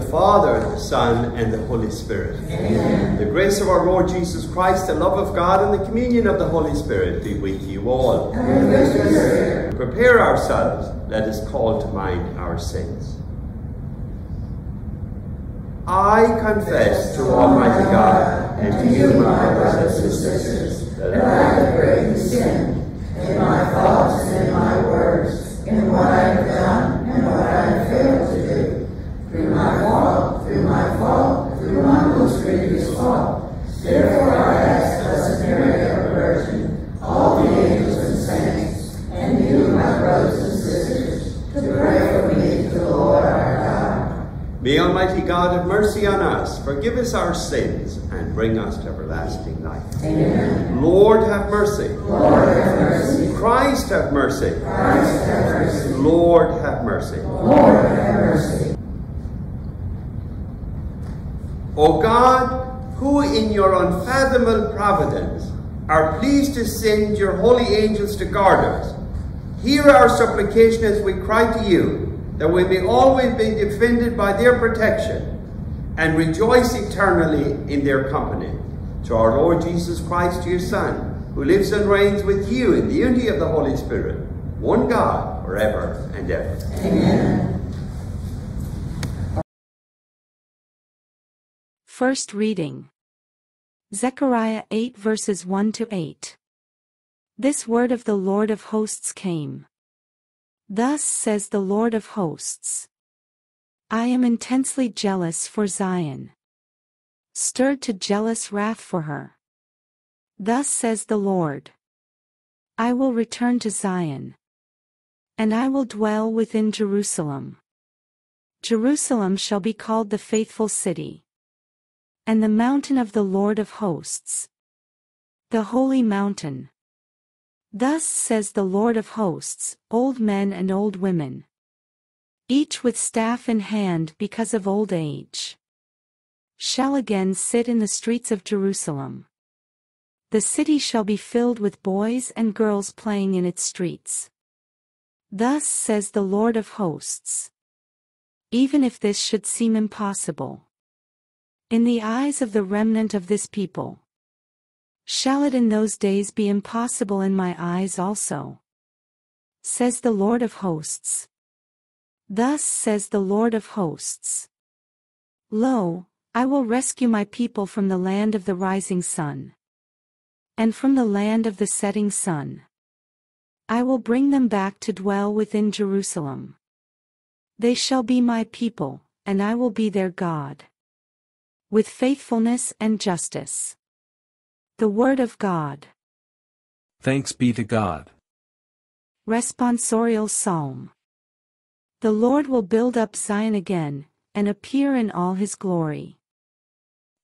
the Father, the Son, and the Holy Spirit. Amen. The grace of our Lord Jesus Christ, the love of God, and the communion of the Holy Spirit be with you all. Amen. Prepare ourselves, let us call to mind our sins. I confess to Almighty God and to you, my brothers and sisters, that I have greatly sinned in my thoughts and in my words, in what I have done and what I have failed to do. Through my most grievous fault. Therefore I ask Blessed Mary, ever Virgin, all the angels and saints, and you, my brothers and sisters, to pray for me to the Lord our God. May Almighty God have mercy on us, forgive us our sins, and bring us to everlasting life. Amen. Lord, have mercy. Lord, have mercy. Christ, have mercy. Christ, have mercy. Lord, have mercy. Lord, have mercy. O God, who in your unfathomable providence are pleased to send your holy angels to guard us, hear our supplication as we cry to you, that we may always be defended by their protection and rejoice eternally in their company. Through our Lord Jesus Christ, your Son, who lives and reigns with you in the unity of the Holy Spirit, one God, forever and ever. Amen. First reading, Zechariah 8 verses 1–8. This word of the Lord of hosts came. Thus says the Lord of hosts, I am intensely jealous for Zion, stirred to jealous wrath for her. Thus says the Lord, I will return to Zion, and I will dwell within Jerusalem. Jerusalem shall be called the faithful city, and the mountain of the Lord of hosts, the holy mountain. Thus says the Lord of hosts, old men and old women, each with staff in hand because of old age, shall again sit in the streets of Jerusalem. The city shall be filled with boys and girls playing in its streets. Thus says the Lord of hosts, even if this should seem impossible in the eyes of the remnant of this people, shall it in those days be impossible in my eyes also? Says the Lord of hosts. Thus says the Lord of hosts, lo, I will rescue my people from the land of the rising sun, and from the land of the setting sun. I will bring them back to dwell within Jerusalem. They shall be my people, and I will be their God, with faithfulness and justice. The word of God. Thanks be to God. Responsorial Psalm. The Lord will build up Zion again, and appear in all his glory.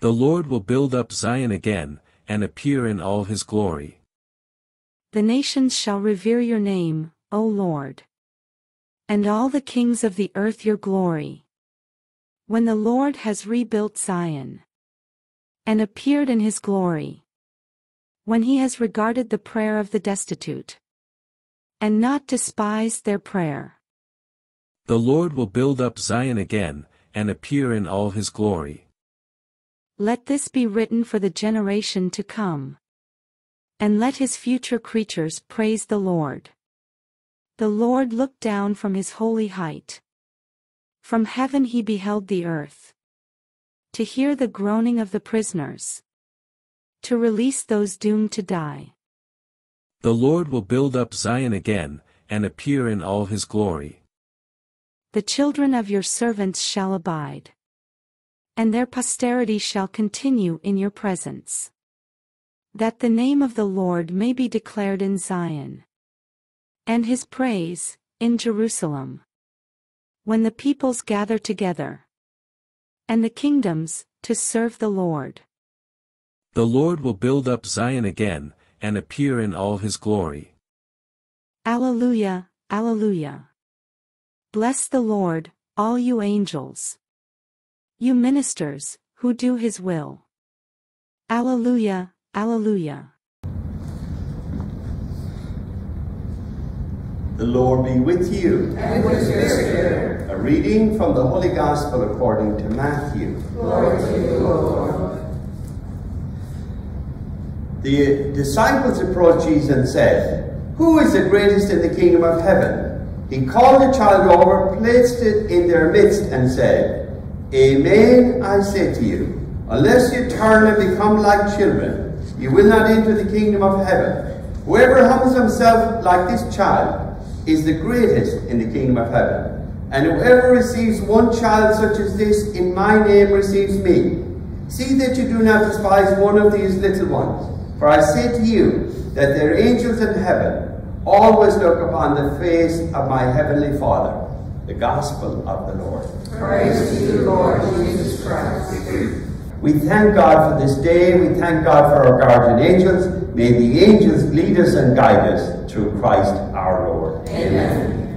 The Lord will build up Zion again, and appear in all his glory. The nations shall revere your name, O Lord, and all the kings of the earth your glory, when the Lord has rebuilt Zion, and appeared in his glory, when he has regarded the prayer of the destitute, and not despised their prayer. The Lord will build up Zion again, and appear in all his glory. Let this be written for the generation to come, and let his future creatures praise the Lord. The Lord looked down from his holy height. From heaven he beheld the earth, to hear the groaning of the prisoners, to release those doomed to die. The Lord will build up Zion again, and appear in all his glory. The children of your servants shall abide, and their posterity shall continue in your presence, that the name of the Lord may be declared in Zion, and his praise in Jerusalem, when the peoples gather together, and the kingdoms, to serve the Lord. The Lord will build up Zion again, and appear in all his glory. Alleluia, alleluia. Bless the Lord, all you angels, you ministers, who do his will. Alleluia, alleluia. The Lord be with you. And with your spirit. A reading from the Holy Gospel according to Matthew. Glory to you, Lord. The disciples approached Jesus and said, "Who is the greatest in the kingdom of heaven?" He called the child over, placed it in their midst, and said, "Amen, I say to you, unless you turn and become like children, you will not enter the kingdom of heaven. Whoever humbles himself like this child is the greatest in the kingdom of heaven. And whoever receives one child such as this in my name receives me. See that you do not despise one of these little ones. For I say to you that their angels in heaven always look upon the face of my heavenly Father." The Gospel of the Lord. Praise to you, Lord Jesus Christ. We thank God for this day. We thank God for our guardian angels. May the angels lead us and guide us through Christ our Lord. Amen.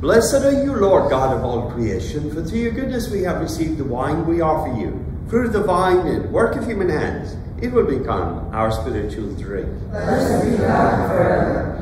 Blessed are you, Lord God of all creation, for through your goodness we have received the wine we offer you, fruit of the vine and work of human hands. It will become our spiritual drink. Blessed be God forever.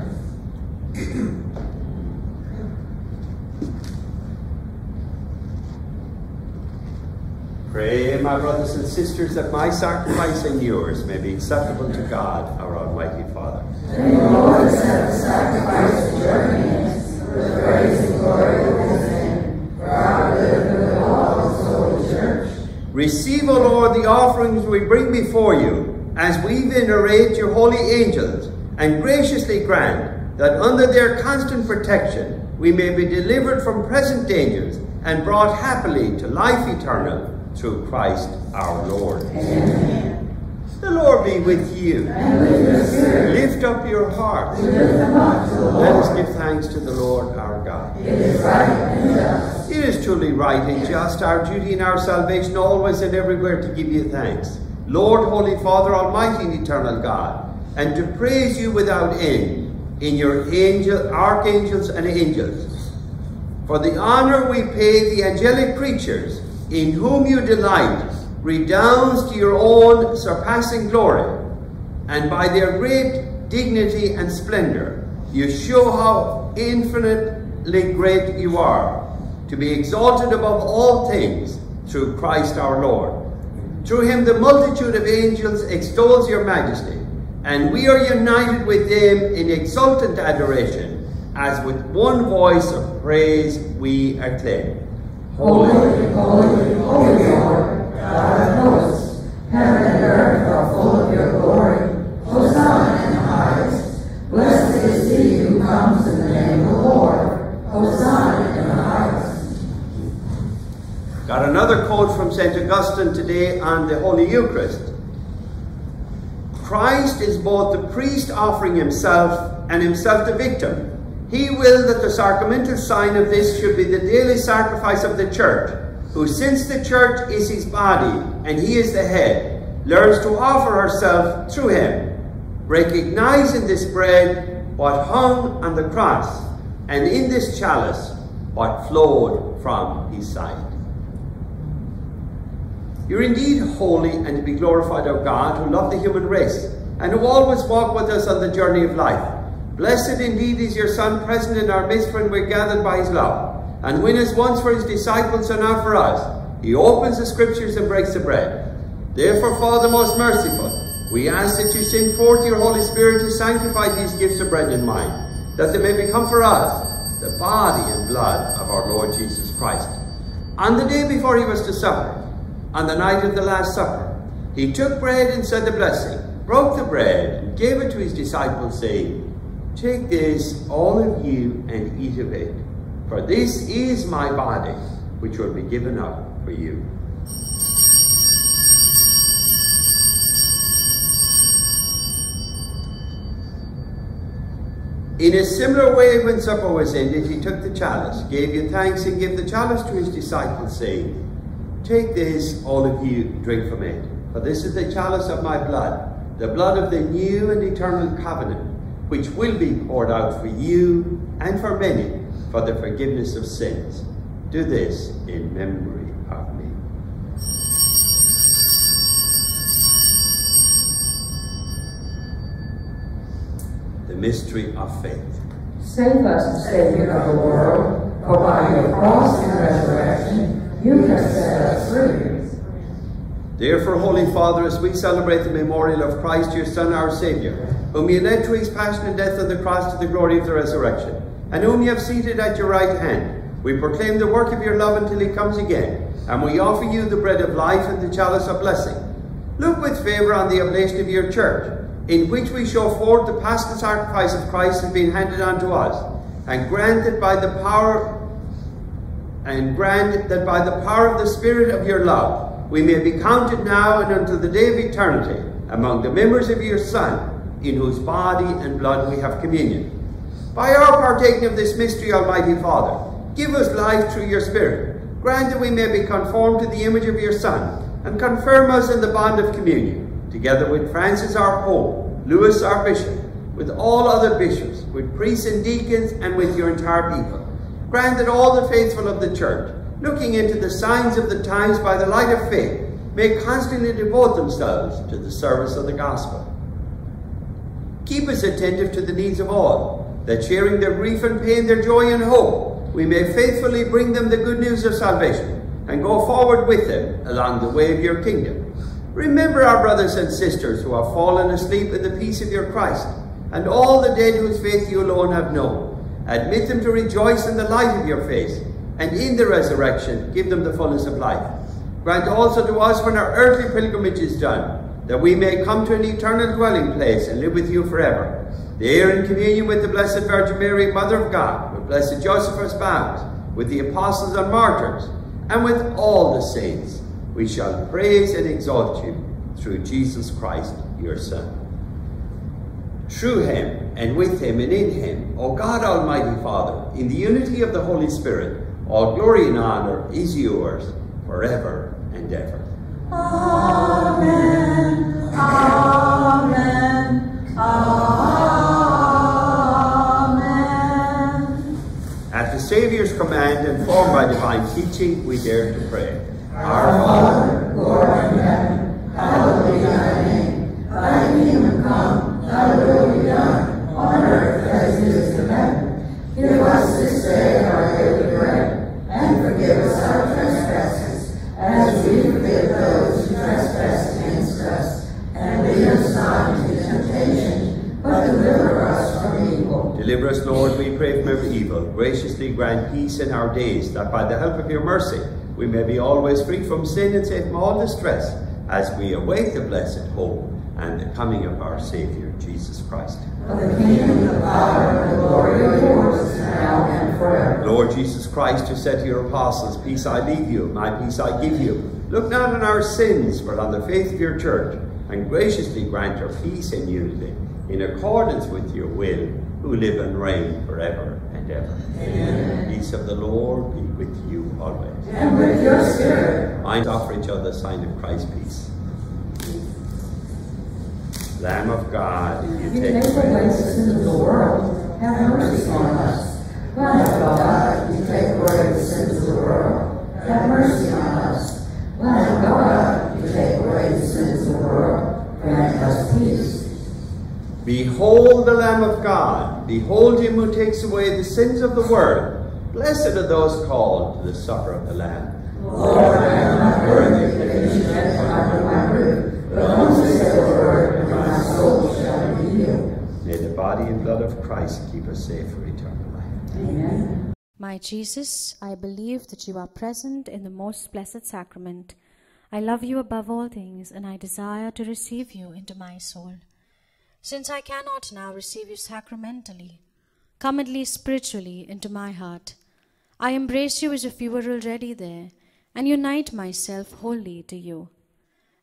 Pray, my brothers and sisters, that my sacrifice and yours may be acceptable to God, our Almighty Father. And the Lord accept the sacrifice of your hands, for the praise and glory of his name, for our good and all his holy church. Receive, O Lord, the offerings we bring before you, as we venerate your holy angels, and graciously grant that under their constant protection we may be delivered from present dangers and brought happily to life eternal through Christ our Lord. Amen. The Lord be with you. And with your spirit. Lift up your hearts. We lift them up to the Lord. Let us give thanks to the Lord our God. It is right and just. It is truly right and just, our duty and our salvation, always and everywhere to give you thanks, Lord, Holy Father, Almighty and Eternal God, and to praise you without end in your archangels and angels, for the honor we pay the angelic creatures in whom you delight redounds to your own surpassing glory, and by their great dignity and splendor you show how infinitely great you are, to be exalted above all things through Christ our Lord. Through him the multitude of angels extols your majesty, and we are united with them in exultant adoration, as with one voice of praise we acclaim. Holy, holy, holy Lord, God of hosts, heaven and earth are full of your glory. Hosanna in the highest. Blessed is he who comes in the name of the Lord. Hosanna in the highest. Got another quote from St. Augustine today on the Holy Eucharist. Christ is both the priest offering himself and himself the victim. He willed that the sacramental sign of this should be the daily sacrifice of the church, who, since the church is his body and he is the head, learns to offer herself through him, recognizing this bread what hung on the cross, and in this chalice what flowed from his side. You're indeed holy and to be glorified, O God, who love the human race and who always walk with us on the journey of life. Blessed indeed is your Son, present in our midst when we're gathered by his love. And when as once for his disciples and now for us, he opens the scriptures and breaks the bread. Therefore, Father most merciful, we ask that you send forth your Holy Spirit to sanctify these gifts of bread and wine, that they may become for us the body and blood of our Lord Jesus Christ. On the day before he was to supper, on the night of the Last Supper, he took bread and said the blessing, broke the bread, and gave it to his disciples, saying, "Take this, all of you, and eat of it. For this is my body, which will be given up for you. In a similar way, when supper was ended, he took the chalice, gave you thanks, and gave the chalice to his disciples, saying, "Take this, all of you, drink from it. For this is the chalice of my blood, the blood of the new and eternal covenant, which will be poured out for you and for many for the forgiveness of sins. Do this in memory of me." The mystery of faith. Save us, Savior of the world, for by your cross and resurrection you have set us free. Therefore, Holy Father, as we celebrate the memorial of Christ, your Son, our Saviour, whom you led to his passion and death on the cross to the glory of the resurrection, and whom you have seated at your right hand, we proclaim the work of your love until he comes again, and we offer you the bread of life and the chalice of blessing. Look with favour on the oblation of your church, in which we show forth the paschal sacrifice of Christ has been handed on to us, and grant that by the power of the Spirit of your love, we may be counted now and until the day of eternity among the members of your Son, in whose body and blood we have communion. By our partaking of this mystery, Almighty Father, give us life through your Spirit. Grant that we may be conformed to the image of your Son, and confirm us in the bond of communion, together with Francis our Pope, Louis our Bishop, with all other bishops, with priests and deacons, and with your entire people. Grant that all the faithful of the Church, looking into the signs of the times by the light of faith, may constantly devote themselves to the service of the gospel. Keep us attentive to the needs of all, that sharing their grief and pain, their joy and hope, we may faithfully bring them the good news of salvation and go forward with them along the way of your kingdom. Remember our brothers and sisters who have fallen asleep in the peace of your Christ, and all the dead whose faith you alone have known. Admit them to rejoice in the light of your face, and in the resurrection, give them the fullness of life. Grant also to us, when our earthly pilgrimage is done, that we may come to an eternal dwelling place and live with you forever. There, in communion with the Blessed Virgin Mary, Mother of God, with Blessed Joseph our spouse, with the apostles and martyrs, and with all the saints, we shall praise and exalt you through Jesus Christ, your Son. Through him, and with him, and in him, O God, Almighty Father, in the unity of the Holy Spirit, all glory and honor is yours forever and ever. Amen, amen, amen. At the Saviour's command and formed by divine teaching, we dare to pray. Our Father, who art in heaven, hallowed be thy name. Thy kingdom come, thy will be done, on earth as it is in heaven. Give us this day our daily bread, and forgive us our trespasses, as we forgive those who trespass against us. And lead us not into temptation, but deliver us from evil. Deliver us, Lord, we pray, from every evil. Graciously grant peace in our days, that by the help of your mercy we may be always free from sin and safe from all distress, as we await the blessed hope and the coming of our Saviour, Jesus Christ. For the kingdom, the power, and the glory are yours, now and forever. Lord Jesus Christ, who said to your apostles, "Peace I leave you, my peace I give you. Look not on our sins, but on the faith of your Church, and graciously grant her peace and unity, in accordance with your will, who live and reign forever and ever." Amen. The peace of the Lord be with you always. And with your spirit. Mind offer each other the sign of Christ's peace. Lamb of God, you take away the sins of the world, have mercy on us. Lamb of God, you take away the sins of the world, have mercy on us. Lamb of God, you take away the sins of the world, grant us peace. Behold the Lamb of God, behold him who takes away the sins of the world. Blessed are those called to the supper of the Lamb. Lord, I am not worthy that you should enter under my roof, but only say the word, may the body and blood of Christ keep us safe for eternal life. Amen. My Jesus, I believe that you are present in the most blessed sacrament. I love you above all things, and I desire to receive you into my soul. Since I cannot now receive you sacramentally, come at least spiritually into my heart. I embrace you as if you were already there, and unite myself wholly to you.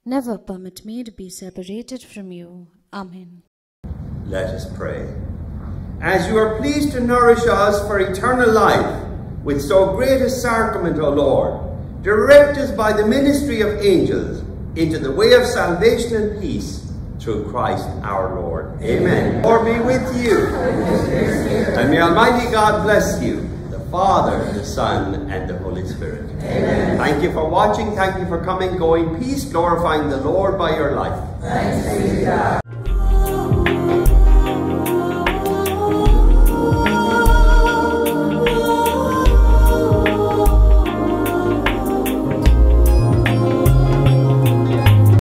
Never permit me to be separated from you. Amen. Let us pray. As you are pleased to nourish us for eternal life with so great a sacrament, O Lord, direct us by the ministry of angels into the way of salvation and peace, through Christ our Lord. Amen. Lord be with you. And may Almighty God bless you, the Father, the Son, and the Holy Spirit. Amen. Thank you for watching. Thank you for coming, going. Peace, glorifying the Lord by your life. Thanks be to God.